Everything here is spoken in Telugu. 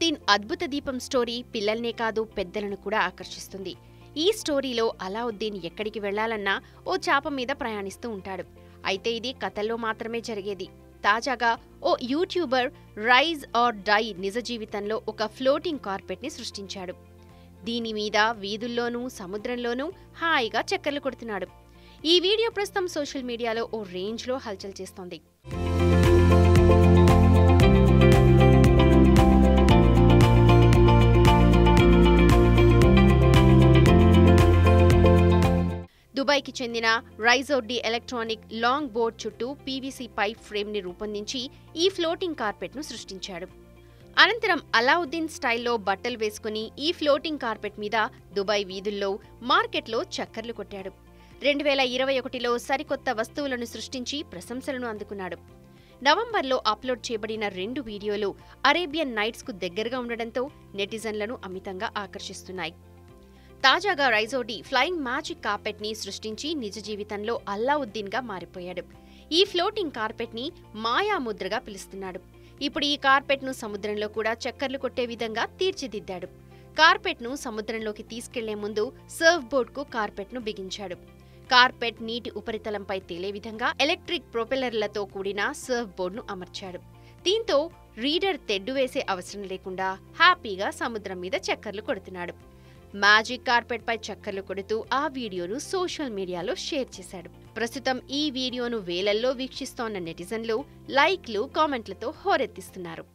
అలద్దీన్ అద్భుత దీపం స్టోరీ పిల్లల్నే కాదు పెద్దలను కూడా ఆకర్షిస్తుంది. ఈ స్టోరీలో అలద్దీన్ ఎక్కడికి వెళ్ళాలన్నా ఓ చాప మీద ప్రయాణిస్తూ ఉంటాడు. అయితే ఇది కథల్లో మాత్రమే జరిగేది. తాజాగా ఓ యూట్యూబర్ రైజ్ ఆర్ డై నిజ జీవితంలో ఒక ఫ్లోటింగ్ కార్పెట్ ని సృష్టించాడు. దీని మీద వీధుల్లోనూ సముద్రంలోనూ హాయిగా చక్కర్లు కొడుతున్నాడు. ఈ వీడియో ప్రస్తుతం సోషల్ మీడియాలో ఓ రేంజ్ లో హల్చల్ చేస్తోంది. दुबई की चेंदिन राइजोर्डी एलेक्ट्रॉनिक लांग बोर्ड चुट्टू पीवीसी पाइप फ्रेम नि रूपोंदिंची ई फ्लोटिंग कार्पेट नु सृष्टिंचाडु. अनंतरम अलाउद्दीन स्टाइल्लो बट्टलु वेसुकोनी ई फ्लोटिंग कार्पेट मीद दुबई वीधुल्लो मार्केट्लो चक्कर्लु कोट्टाडु. 2021లో సరికొత్త వస్తువులను సృష్టించి ప్రశంసలను అందుకున్నాడు. నవంబర్లో అప్లోడ్ చేయబడిన రెండు వీడియోలు అరేబియన్ నైట్స్ కు దగ్గరగా ఉండడంతో నెటిజన్లను అమితంగా ఆకర్షిస్తున్నాయి. తాజాగా రైజోడి ఫ్లయింగ్ మ్యాజిక్ కార్పెట్ ని సృష్టించి నిజ జీవితంలో అల్లావుద్దీన్ గా మారిపోయాడు. ఈ ఫ్లోటింగ్ కార్పెట్ ని మాయా ముద్రగా పిలుస్తున్నాడు. ఇప్పుడు ఈ కార్పెట్ ను సముద్రంలో కూడా చక్కర్లు కొట్టే విధంగా తీర్చిదిద్దాడు. కార్పెట్ ను సముద్రంలోకి తీసుకెళ్లే ముందు సర్ఫ్ బోర్డ్ కు కార్పెట్ ను బిగించాడు. కార్పెట్ నీటి ఉపరితలంపై తేలే విధంగా ఎలక్ట్రిక్ ప్రొపెల్లర్లతో కూడిన సర్ఫ్ బోర్డ్ ను అమర్చాడు. దీంతో రీడర్ తెడ్డు వేసే అవసరం లేకుండా హ్యాపీగా సముద్రం మీద చక్కర్లు కొడుతున్నాడు. మ్యాజిక్ కార్పెట్ పై చక్కర్లు కొడుతూ ఆ వీడియోను సోషల్ మీడియాలో షేర్ చేశాడు. ప్రస్తుతం ఈ వీడియోను వేలల్లో వీక్షిస్తోన్న నెటిజన్లు లైక్లు కామెంట్లతో హోరెత్తిస్తున్నారు.